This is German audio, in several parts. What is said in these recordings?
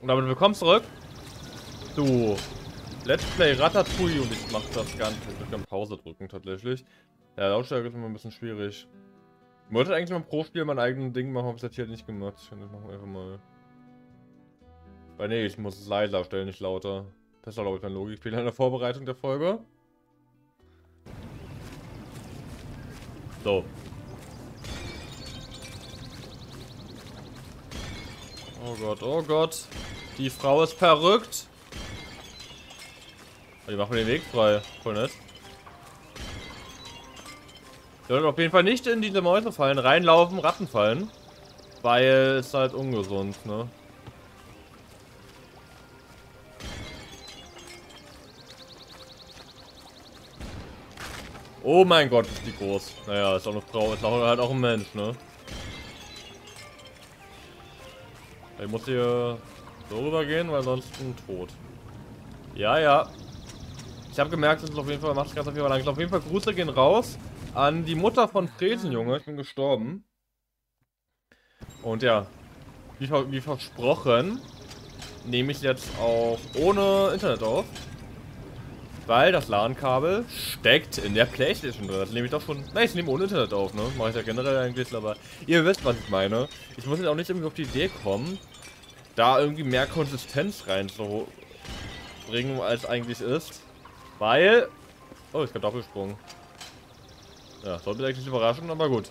Und damit willkommen zurück. Du. Let's Play Ratatouille und ich mach das Ganze. Ich kann Pause drücken tatsächlich. Ja, Lautstärke ist immer ein bisschen schwierig. Ich wollte eigentlich mal pro Spiel mein eigenes Ding machen, hab ich das hier nicht gemacht. Ich kann das machen einfach mal. Weil nee, ich muss es leiser stellen, nicht lauter. Das war glaube ich mein Logikfehler in der Vorbereitung der Folge. So. Oh Gott, oh Gott. Die Frau ist verrückt. Die macht mir den Weg frei. Voll nett. Wir sollten auf jeden Fall nicht in diese Mäusefallen reinlaufen, Rattenfallen. Weil es halt ungesund, ne? Oh mein Gott, ist die groß. Naja, ist auch eine Frau, ist auch halt auch ein Mensch, ne? Ich muss hier so rüber gehen, weil sonst bin ich tot. Ja, ja. Ich habe gemerkt, es ist auf jeden Fall, macht es ganz auf jeden Fall langsam. Auf jeden Fall Grüße gehen raus an die Mutter von Fresen, Junge. Ich bin gestorben. Und ja, wie versprochen, nehme ich jetzt auch ohne Internet auf. Weil das LAN-Kabel steckt in der Playstation drin. Das nehme ich doch schon. Nein, ich nehme ohne Internet auf, ne? Mache ich ja generell eigentlich, aber ihr wisst, was ich meine. Ich muss jetzt auch nicht irgendwie auf die Idee kommen, da irgendwie mehr Konsistenz reinzubringen, als eigentlich ist. Weil. Oh, ich kann Doppelsprung. Ja, sollte mich eigentlich nicht überraschen, aber gut.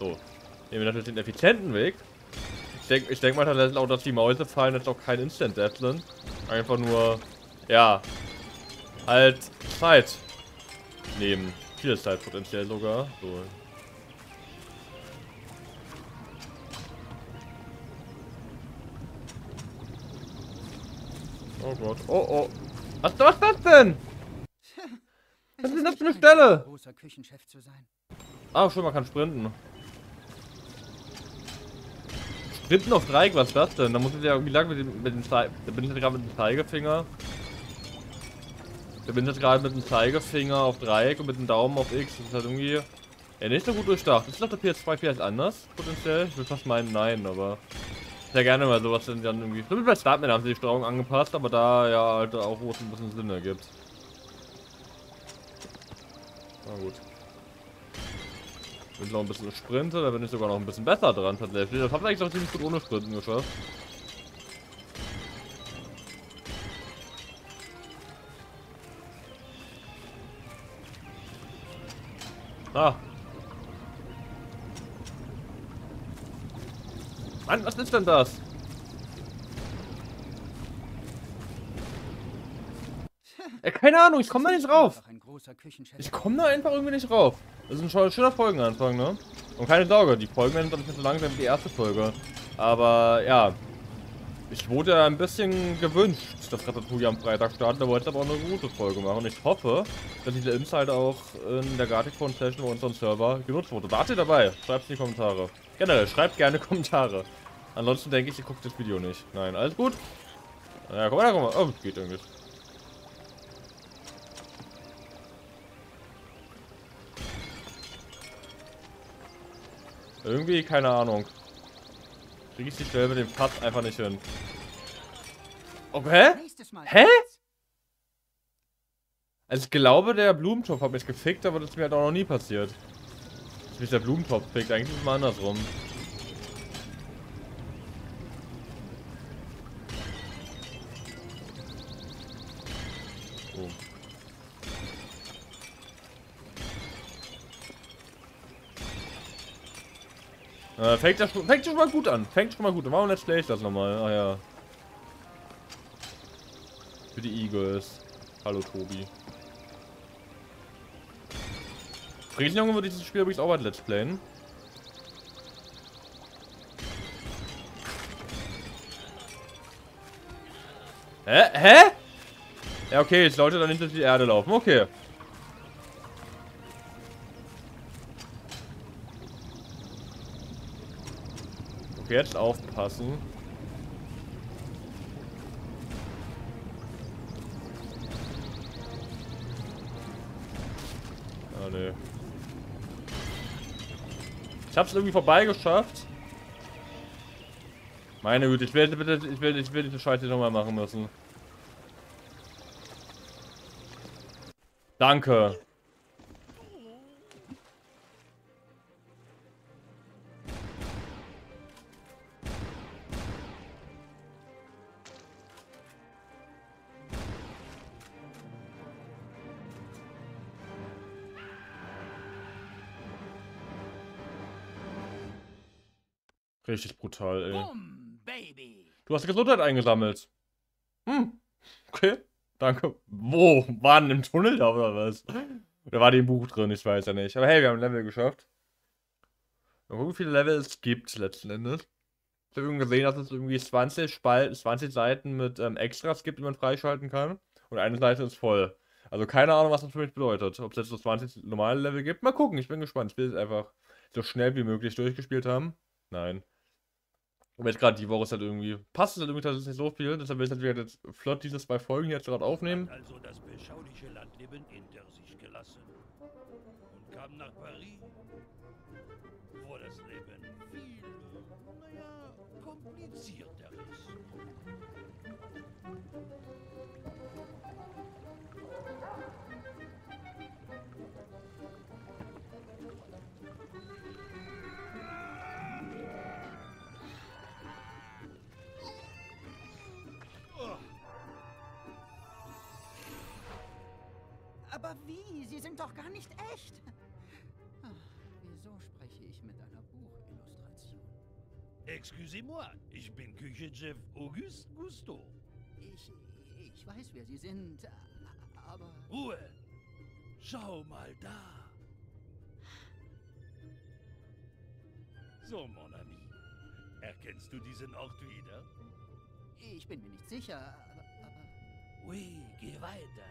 So. Nehmen wir natürlich den effizienten Weg. Ich denk mal tatsächlich auch, dass die Mäuse fallen, jetzt auch kein Instant-Death sind. Einfach nur. Ja. Halt Zeit nehmen. Viel Zeit potenziell sogar. So. Oh Gott. Oh oh. Was ist das denn? Was ist denn das für eine Stelle? Ah, schon, man kann sprinten. Sprinten auf Dreieck, was ist das denn? Da muss ich ja, wie lange mit dem da bin ich gerade mit dem Zeigefinger. Ich bin jetzt gerade mit dem Zeigefinger auf Dreieck und mit dem Daumen auf X. Das ist halt irgendwie ja nicht so gut durchdacht. Ist das der PS2 vielleicht anders potenziell? Ich würde fast meinen, nein, aber sehr gerne mal sowas dann irgendwie. Stimmt, bei Startman haben sie die Steuerung angepasst, aber da ja halt auch, wo es ein bisschen Sinn ergibt. Na gut. Ich bin noch ein bisschen Sprinte, da bin ich sogar noch ein bisschen besser dran tatsächlich. Das habe ich eigentlich noch ziemlich gut ohne Sprinten geschafft. Ah. Mann, was ist denn das? Keine Ahnung, ich komme da nicht rauf. Ich komme da einfach irgendwie nicht rauf. Das ist ein schöner Folgenanfang, ne? Und keine Sorge, die Folgen werden nicht so langsam wie die erste Folge. Aber ja. Ich wurde ein bisschen gewünscht, dass Ratatouille am Freitag starten, da wollte ich aber auch eine gute Folge machen. Ich hoffe, dass diese Insight auch in der Gartic-Foundation bei unserem Server genutzt wurde. Wart ihr dabei? Schreibt es in die Kommentare. Generell, schreibt gerne Kommentare. Ansonsten denke ich, ihr guckt das Video nicht. Nein, alles gut? Na ja, komm mal, komm mal. Oh, geht irgendwie. Irgendwie, keine Ahnung. Krieg ich die Stelle mit dem Pfad einfach nicht hin. Okay? Hä? Also ich glaube, der Blumentopf hat mich gefickt, aber das ist mir halt auch noch nie passiert. Dass mich der Blumentopf fickt, eigentlich ist es mal andersrum. Oh. Fängt schon mal gut an. Fängt schon mal gut an. Warum let's play ich das nochmal? Ah ja. Für die Eagles. Hallo Tobi. Friesenjunge würde ich dieses Spiel übrigens auch als Let's Playen. Hä? Hä? Ja okay, jetzt sollte dann hinter die Erde laufen. Okay. Jetzt aufpassen. Ah, ne. Ich hab's irgendwie vorbei geschafft. Meine Güte, ich will diese Scheiße nochmal machen müssen. Danke. Richtig brutal, ey. Du hast Gesundheit eingesammelt. Hm. Okay. Danke. Wo? Waren im Tunnel da oder was? Oder war die im Buch drin? Ich weiß ja nicht. Aber hey, wir haben ein Level geschafft. Mal gucken, wie viele Level es gibt letzten Endes. Ich habe irgendwie gesehen, dass es irgendwie 20 Seiten mit Extras gibt, die man freischalten kann. Und eine Seite ist voll. Also keine Ahnung, was das für mich bedeutet. Ob es jetzt so 20 normale Level gibt. Mal gucken, ich bin gespannt. Ich will es einfach so schnell wie möglich durchgespielt haben. Nein. Und jetzt gerade die Woche ist halt irgendwie, passt es halt irgendwie, das ist nicht so viel, deshalb will ich halt jetzt flott diese 2 Folgen jetzt gerade aufnehmen. Hat also das beschauliche Landleben hinter sich gelassen und kam nach Paris, wo das Leben viel, naja, komplizierter ist. Aber wie? Sie sind doch gar nicht echt. Ach, wieso spreche ich mit einer Buchillustration? Excusez-moi, ich bin Küchenchef Auguste Gusteau. Ich weiß, wer Sie sind, aber... Ruhe! Schau mal da! So, mon ami, erkennst du diesen Ort wieder? Ich bin mir nicht sicher, aber... Oui, geh weiter.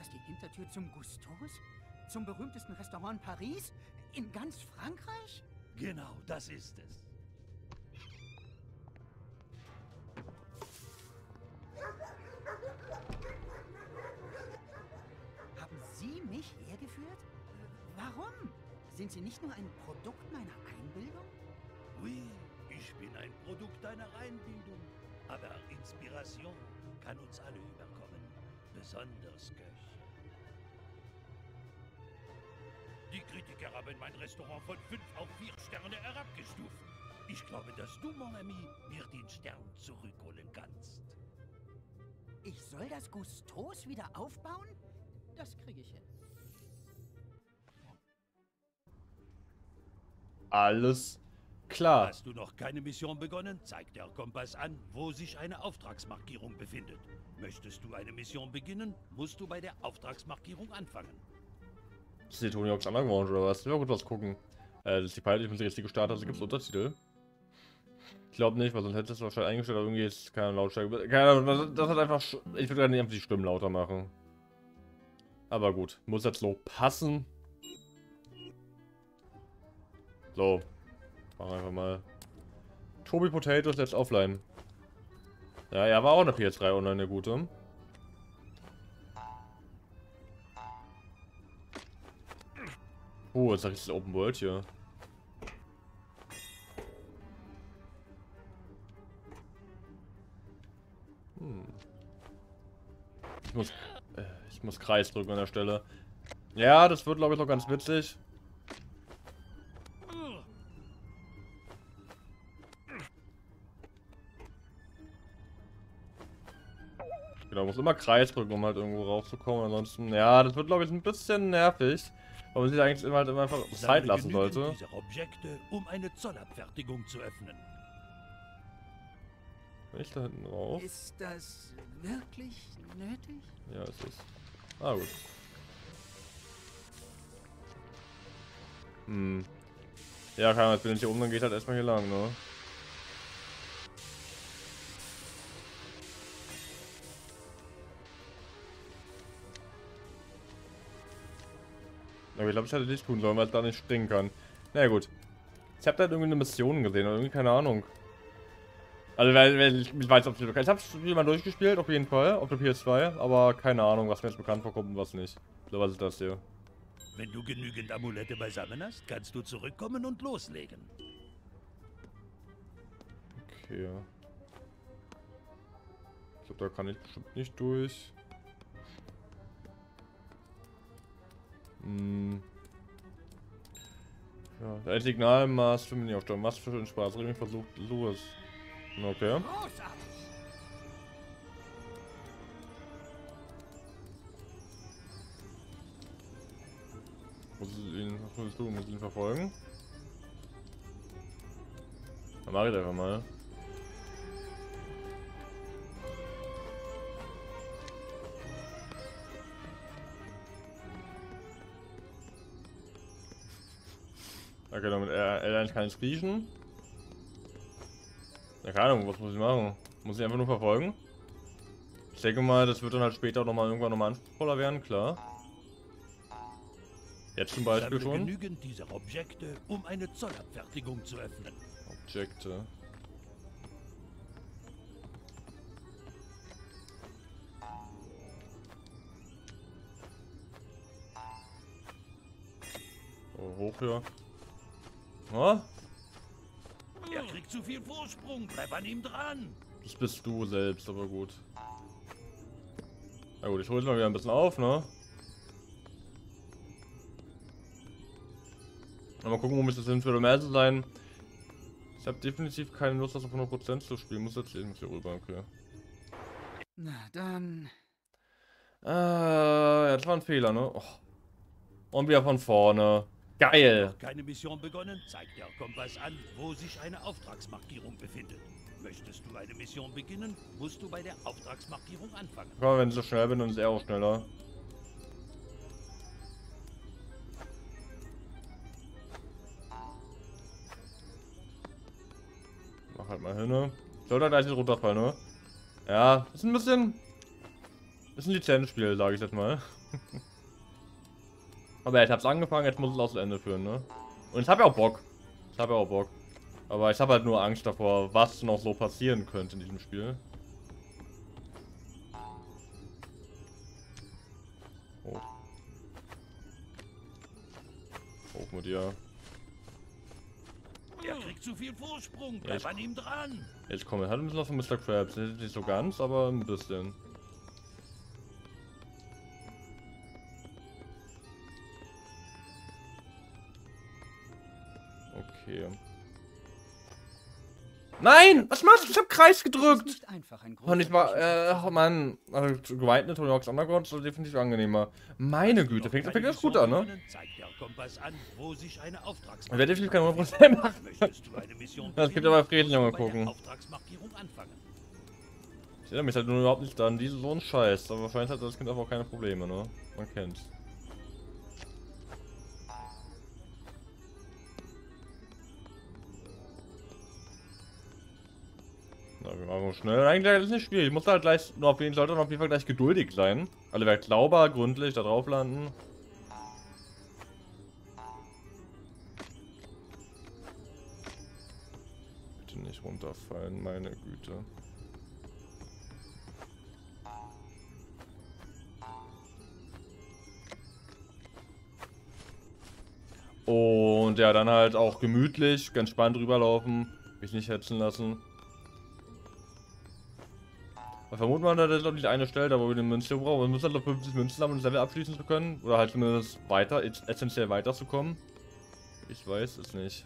Ist das die Hintertür zum Gusteaus? Zum berühmtesten Restaurant Paris? In ganz Frankreich? Genau, das ist es. Haben Sie mich hergeführt? Warum? Sind Sie nicht nur ein Produkt meiner Einbildung? Oui, ich bin ein Produkt deiner Einbildung. Aber Inspiration kann uns alle überkommen. Besonders Köche. Die Kritiker haben mein Restaurant von 5 auf 4 Sterne herabgestuft. Ich glaube, dass du, mon ami, mir den Stern zurückholen kannst. Ich soll das Gusteaus wieder aufbauen? Das kriege ich hin. Alles klar. Hast du noch keine Mission begonnen? Zeigt der Kompass an, wo sich eine Auftragsmarkierung befindet. Möchtest du eine Mission beginnen, musst du bei der Auftragsmarkierung anfangen. Ist die Tony Hawk's Underground oder was? Ja gut, was gucken. Das ist die Pilot, ich muss die richtige Start, also gibt es Untertitel. Ich glaube nicht, weil sonst hättest du wahrscheinlich eingestellt, aber irgendwie ist keine Lautstärke. Keine Ahnung, das hat einfach... Ich würde gar nicht einfach die Stimmen lauter machen. Aber gut, muss jetzt so passen. So. Machen wir einfach mal. Tobi Potatoes jetzt offline. Ja, er war auch eine PS3 online, eine gute. Oh, jetzt sag ich das Open World hier. Hm. Ich muss Kreis drücken an der Stelle. Ja, das wird glaube ich noch ganz witzig. Genau, muss immer Kreis drücken, um halt irgendwo raufzukommen. Ansonsten, ja, das wird glaube ich ein bisschen nervig, weil man sich eigentlich immer halt einfach Zeit lassen sollte. Dieser Objekte, um eine Zollabfertigung zu öffnen. Bin ich da hinten rauf? Ist das wirklich nötig? Ja, ist es. Ah, gut. Hm. Ja, keine Ahnung, jetzt bin ich hier oben, dann geht halt erstmal hier lang, ne? Aber ich glaube, ich hätte nicht tun sollen, weil es da nicht springen kann. Na naja, gut. Ich habe da halt irgendwie eine Mission gesehen oder irgendwie keine Ahnung. Also, ich weiß, ob ich habe es mal durchgespielt, auf jeden Fall, auf der PS2, aber keine Ahnung, was mir jetzt bekannt vorkommt und was nicht. So, was ist das hier? Wenn du genügend Amulette beisammen hast, kannst du zurückkommen und loslegen. her. Ich glaube, da kann ich bestimmt nicht durch. Ja, das Signalmast finden wir nicht auf der Mast für den Spaß. Irgendwie versucht Louis. Okay. Muss ich ihn verfolgen? Dann mach ich das einfach mal. Okay, damit L1 kann ich riechen. Ja, keine Ahnung, was muss ich machen? Muss ich einfach nur verfolgen? Ich denke mal, das wird dann halt später irgendwann nochmal anspruchsvoller werden, klar. Jetzt zum Beispiel schon. Genügend dieser Objekte, um eine Zollabfertigung zu öffnen. Objekte. Oh, hoch hier. Oh? Er kriegt zu viel Vorsprung, bleib an ihm dran. Das bist du selbst, aber gut. Na gut, ich hole es mal wieder ein bisschen auf, ne? Mal gucken, wo mich das hinführt, um ehrlich zu sein. Ich habe definitiv keine Lust, das auf 100% zu spielen. Muss jetzt irgendwie rüber, okay. Na dann. Ja, das war ein Fehler, ne? Oh. Und wieder von vorne. Geil! Noch keine Mission begonnen? Zeigt der Kompass an, wo sich eine Auftragsmarkierung befindet. Möchtest du eine Mission beginnen, musst du bei der Auftragsmarkierung anfangen. Komm, wenn ich so schnell bin, dann ist er auch schneller. Mach halt mal hin, ne? Ich sollte gleich nicht runterfallen, ne? Ja, ist ein bisschen... Ist ein Lizenzspiel, sage ich jetzt mal. Aber ich hab's angefangen, jetzt muss es auch zu Ende führen, ne? Und ich habe ja auch Bock. Aber ich habe halt nur Angst davor, was noch so passieren könnte in diesem Spiel. Oh. Hoch mit dir. Er kriegt zu viel Vorsprung, bleib an ihm dran. Jetzt kommen wir halt ein bisschen auf von Mr. Krabs. Nicht so ganz, aber ein bisschen. Okay. Nein! Was machst du? Ich hab Kreis gedrückt! Ist einfach ein und ich war, ach man, also gewaltene Tony Hawk's Underground ist definitiv angenehmer. Meine Güte, fängt das gut an, ne? Wer definitiv kein 100% macht. Das gibt aber Frieden, Junge, gucken. Ich erinnere mich halt nur überhaupt nicht an diesen so einen Scheiß, aber wahrscheinlich hat das Kind einfach auch keine Probleme, ne? Man kennt's. Wir machen schnell. Eigentlich ist es nicht schwierig. Ich muss halt gleich, sollte auf jeden Fall gleich geduldig sein. Alle werden sauber, gründlich da drauf landen. Bitte nicht runterfallen, meine Güte. Und ja, dann halt auch gemütlich, ganz spannend rüberlaufen. Mich nicht hetzen lassen. Vermuten wir, dass das doch nicht eine Stelle, da wo wir den Münzen brauchen. Wir müssen halt noch 50 Münzen haben, um das Level abschließen zu können. Oder halt zumindest weiter, essentiell weiterzukommen. Ich weiß es nicht.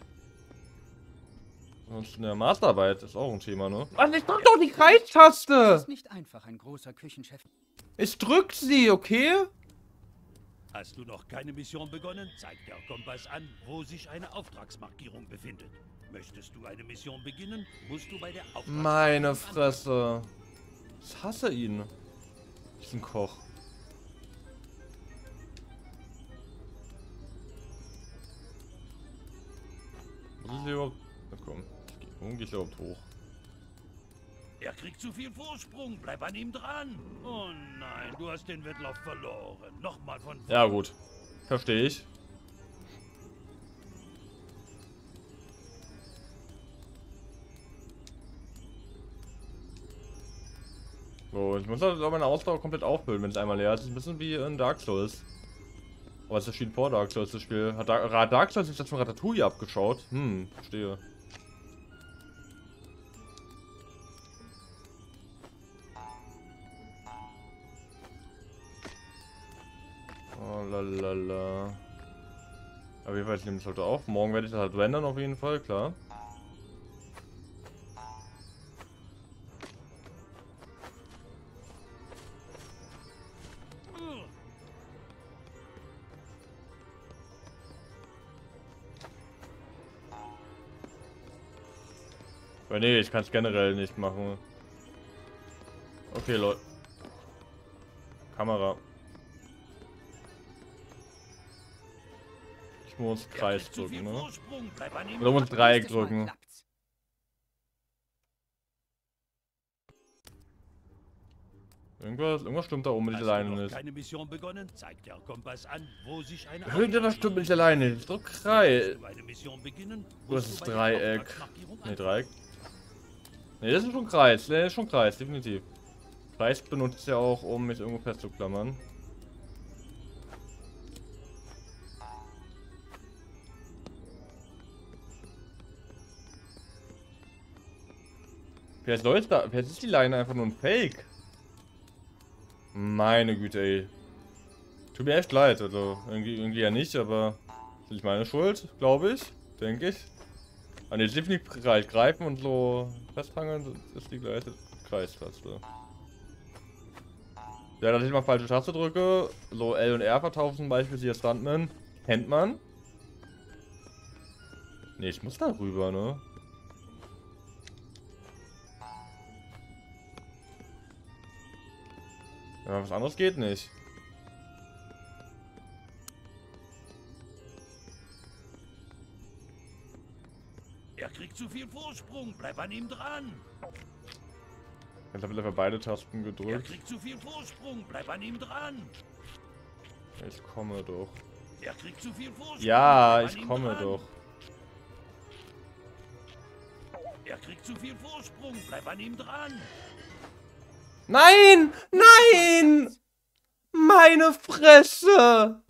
Sonst in der Masterarbeit ist auch ein Thema, ne? Mann, ich drück doch die Kreistaste! Das ist nicht einfach ein großer Küchenchef. Ich drück sie, okay? Hast du noch keine Mission begonnen? Zeigt der Kompass an, wo sich eine Auftragsmarkierung befindet. Möchtest du eine Mission beginnen, musst du bei der Auftragsmarkierung. Meine Fresse. Ich hasse ihn. Ich bin Koch. Was ist hier überhaupt? Na komm. Warum gehe ich überhaupt hoch? Er kriegt zu viel Vorsprung. Bleib an ihm dran. Oh nein, du hast den Wettlauf verloren. Nochmal von vorne. Ja gut. Verstehe ich. So, ich muss halt auch meine Ausdauer komplett auffüllen, wenn es einmal leer ist. Das ist ein bisschen wie in Dark Souls. Aber es erschien vor Dark Souls das Spiel. Hat Dark Souls sich das von Ratatouille abgeschaut? Verstehe. Lalalala. Aber jedenfalls, ich nehme das heute auf. Morgen werde ich das halt rendern, auf jeden Fall, klar. Aber nee, ich kann es generell nicht machen. Okay, Leute. Kamera. Ich muss Kreis drücken, ne? Oder muss Dreieck drücken. Irgendwas stimmt da oben mit alleine nicht. Irgendwas stimmt mit alleine nicht. Drück Kreis. Oder ist es Dreieck? Ne, Dreieck. Ne, das ist schon Kreis. Ne, das ist schon Kreis, definitiv. Kreis benutze ich ja auch, um mich irgendwo festzuklammern. Vielleicht läuft da, vielleicht ist die Leine einfach nur ein Fake. Meine Güte, ey. Tut mir echt leid, also irgendwie ja nicht, aber ist nicht meine Schuld, glaube ich, denke ich. An den definitiv halt greifen und so festfangen, ist die gleiche Kreistaste. Ja, dass ich mal falsche Taste drücke, so L und R vertauschen zum Beispiel, hier Stuntman, kennt man. Ne, ich muss da rüber, ne? Ja, was anderes geht nicht. Er kriegt zu viel Vorsprung, bleib an ihm dran. Ich habe einfach beide Tasten gedrückt. Er kriegt zu viel Vorsprung, bleib an ihm dran. Ich komme doch. Er kriegt zu viel Vorsprung. Ja, ich komme doch. Er kriegt zu viel Vorsprung, bleib an ihm dran. Nein! Nein! Meine Fresse!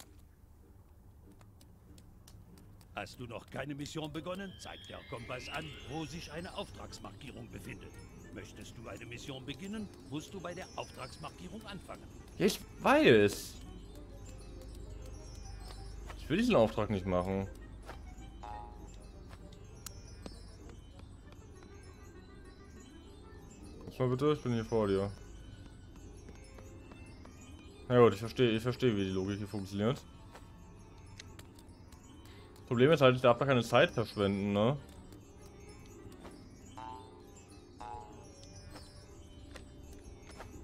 Hast du noch keine Mission begonnen? Zeigt der Kompass an, wo sich eine Auftragsmarkierung befindet. Möchtest du eine Mission beginnen, musst du bei der Auftragsmarkierung anfangen. Ich weiß. Ich will diesen Auftrag nicht machen. Lass mal bitte, ich bin hier vor dir. Na gut, ich verstehe, wie die Logik hier funktioniert. Das Problem ist halt, ich darf da keine Zeit verschwenden, ne?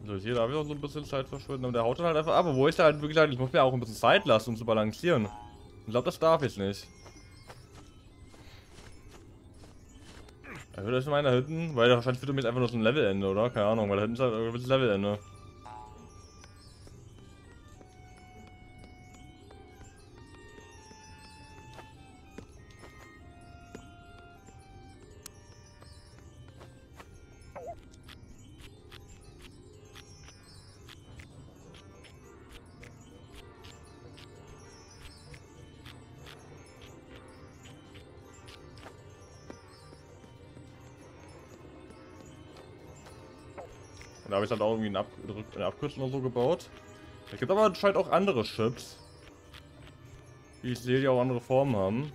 So, hier darf ich auch so ein bisschen Zeit verschwenden, aber der haut dann halt einfach ab, obwohl ich da halt wirklich sage, ich muss mir auch ein bisschen Zeit lassen, um zu balancieren. Ich glaube, das darf ich nicht. Ich würde erstmal einen da hinten, weil wahrscheinlich wird mir jetzt einfach nur so ein Levelende, oder? Keine Ahnung, weil da hinten ist halt irgendwie das Levelende. Da habe ich halt auch irgendwie eine Abkürzung oder so gebaut. Es gibt aber anscheinend auch andere Chips. Wie ich sehe, die auch andere Formen haben.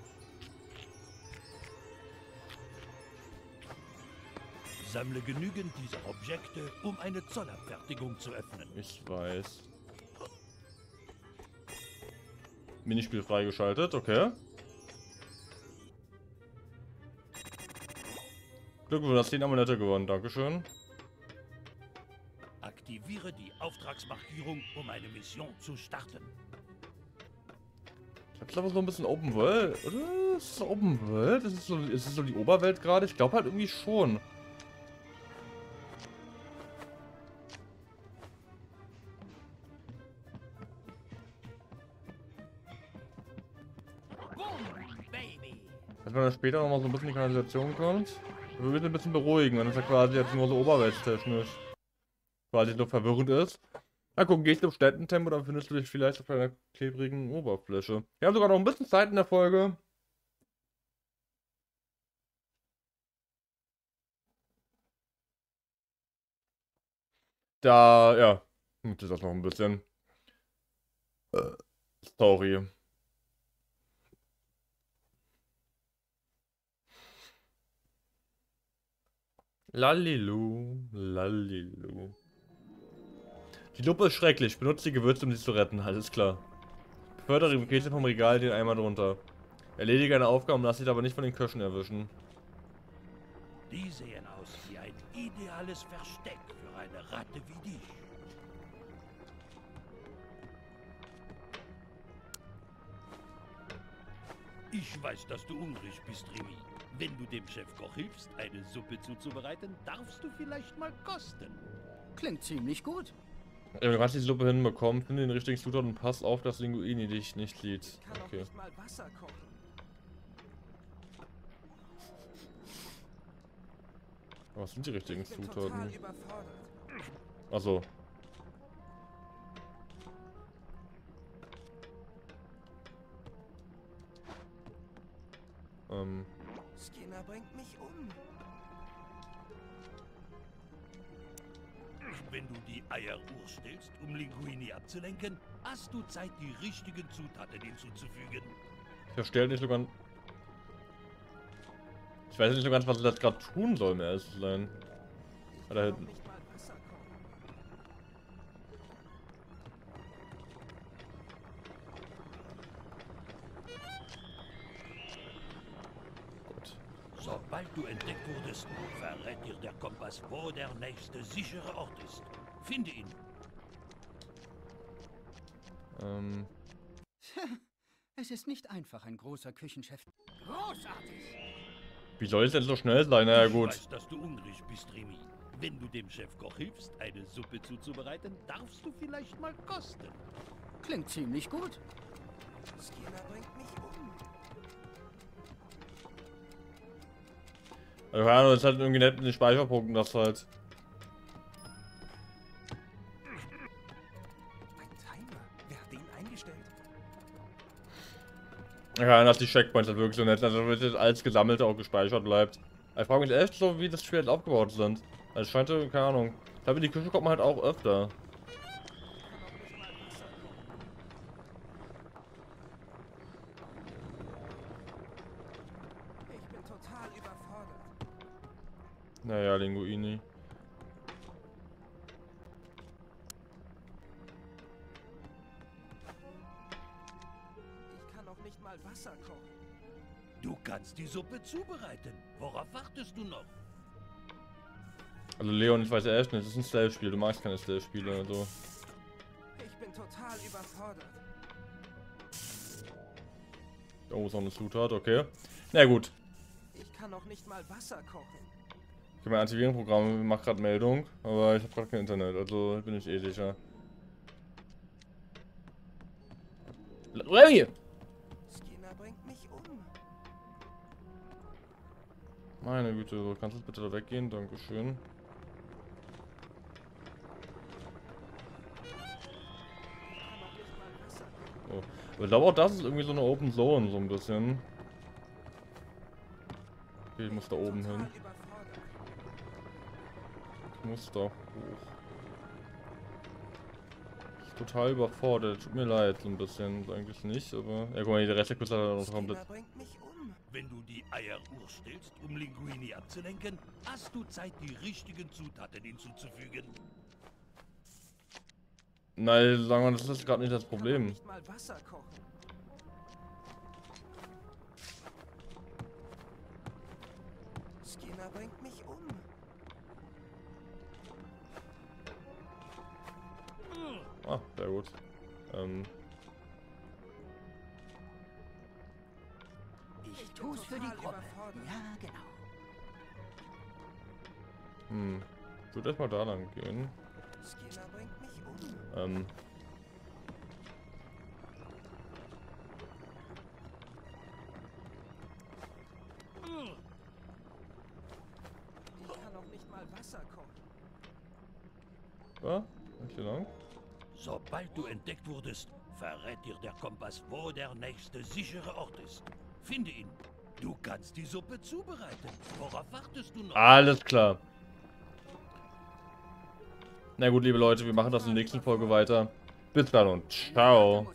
Sammle genügend dieser Objekte, um eine Zollabfertigung zu öffnen. Ich weiß. Minispiel freigeschaltet, okay. Glückwunsch, das 10 Amulette gewonnen, dankeschön. Aktiviere die Auftragsmarkierung, um eine Mission zu starten. Ich hab's aber so ein bisschen Open World, oder? Ist es Open World? Ist es so die Oberwelt gerade? Ich glaube halt irgendwie schon. Wenn man später nochmal so ein bisschen in die Kanalisation kommt, wir müssen ein bisschen beruhigen, wenn es ja quasi jetzt nur so oberwelttechnisch quasi nur verwirrend ist. Na gucken, gehst du im Städtentempo, dann findest du dich vielleicht auf einer klebrigen Oberfläche. Wir haben sogar noch ein bisschen Zeit in der Folge. Da, ja, das ist auch noch ein bisschen. Sorry. Lalilu, lalilu. Die Lupe ist schrecklich. Benutze die Gewürze, um sie zu retten. Alles klar. Befördere im Käse vom Regal den Eimer drunter. Erledige eine Aufgabe und lass dich aber nicht von den Kirschen erwischen. Die sehen aus wie ein ideales Versteck für eine Ratte wie dich. Ich weiß, dass du hungrig bist, Remy. Wenn du dem Chefkoch hilfst, eine Suppe zuzubereiten, darfst du vielleicht mal kosten. Klingt ziemlich gut. Wenn du gerade die Suppe hinbekommen, finde den richtigen Zutat und pass auf, dass Linguini dich nicht sieht. Okay. Kann doch nicht mal Wasser kochen. Was sind die richtigen Zutaten? Also. Skinner bringt mich um. Wenn du die Eier urstellst, um Linguini abzulenken, hast du Zeit, die richtigen Zutaten hinzuzufügen. Ich verstehe nicht so ganz. Ich weiß nicht so ganz, was ich das gerade tun soll, mehr als sein. Da hinten. Sobald du entdeckt wurdest, verrät dir der Kompass, wo der nächste sichere Ort ist. Finde ihn. Es ist nicht einfach, ein großer Küchenchef. Großartig! Wie soll es denn so schnell sein? Na ja, gut. Ich weiß, dass du hungrig bist, Remy. Wenn du dem Chefkoch hilfst, eine Suppe zuzubereiten, darfst du vielleicht mal kosten. Klingt ziemlich gut. Skinner bringt mich um. Also, keine Ahnung, das ist halt irgendwie nett mit den Speicherpunkten, das halt. Ein Timer? Wer hat den eingestellt? Ja, keine Ahnung, dass die Checkpoints halt wirklich so nett sind, also damit jetzt alles gesammelt auch gespeichert bleibt. Ich frage mich echt so, wie das Spiel halt aufgebaut sind. Also, es scheint so, keine Ahnung. Ich glaube, in die Küche kommt man halt auch öfter. Naja, Linguini. Ich kann auch nicht mal Wasser kochen. Du kannst die Suppe zubereiten. Worauf wartest du noch? Also Leon, ich weiß echt nicht, das ist ein Slave-Spiel. Du magst keine Slave-Spiele, also. Ich bin total überfordert. Oh, so eine Zutat, okay. Na gut. Ich kann auch nicht mal Wasser kochen. Okay, mein Antivierungsprogramm macht gerade Meldung, aber ich habe gerade kein Internet, also bin ich eh sicher. Remy! Skinner bringt mich um. Meine Güte, kannst du bitte da weggehen? Dankeschön. Oh. Aber ich glaube auch, das ist irgendwie so eine Open Zone, so ein bisschen. Okay, ich muss da oben hin. Muss da hoch. Ist total überfordert. Tut mir leid, so ein bisschen. Eigentlich nicht, aber. Ja, guck mal, der Rest der Küste hat noch komplett. Bringt mich um. Wenn du die Eier urstellst, um Linguini abzulenken, hast du Zeit, die richtigen Zutaten hinzuzufügen. Nein, sagen wir, das ist gerade nicht das Problem. Ich kann auch nicht mal Wasser kochen. Skinner bringt mich um. Ah, sehr gut. Ich tu's für die Gruppe. Ja, genau. Ich würde erstmal da lang gehen. Skinner bringt mich um. Ich kann auch nicht mal Wasser kochen. Ja, nicht lang. Sobald du entdeckt wurdest, verrät dir der Kompass, wo der nächste sichere Ort ist. Finde ihn. Du kannst die Suppe zubereiten. Worauf wartest du noch? Alles klar. Na gut, liebe Leute, wir machen das in der nächsten Folge weiter. Bis dann und ciao.